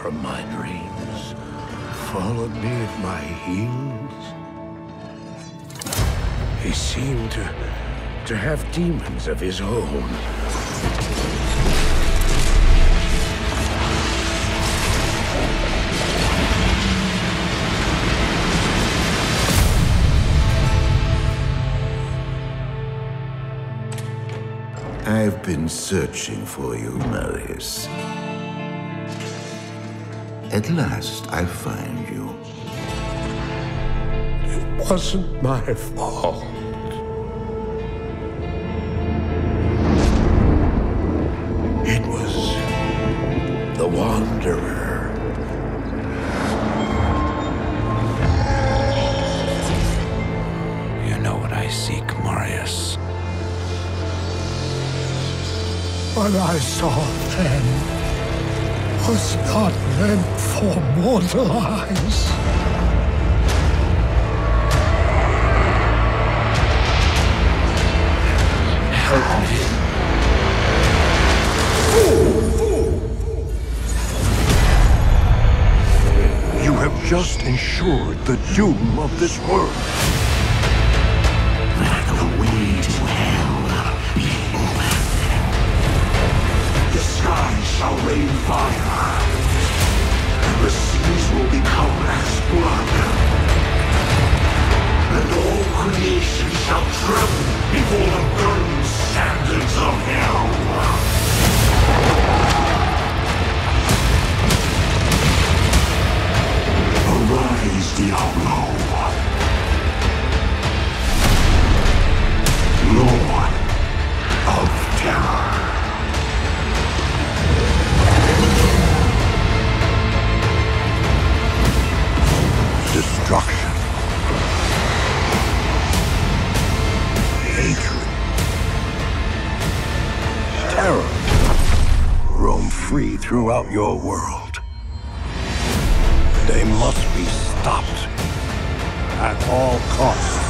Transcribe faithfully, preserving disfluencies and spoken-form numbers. from my dreams, followed me at my heels. He seemed to, to have demons of his own. I've been searching for you, Marius. At last, I find you. It wasn't my fault. It was the Wanderer. You know what I seek, Marius. What I saw then was not meant for mortal eyes. Help me. You have just ensured the doom of this world. That the way to hell. Shall rain fire, and the seas will become as blood, and all creation shall tremble before the burning standards of hell. Arise, Diablo, Lord of Terror. Destruction, hatred, terror, roam free throughout your world. They must be stopped at all costs.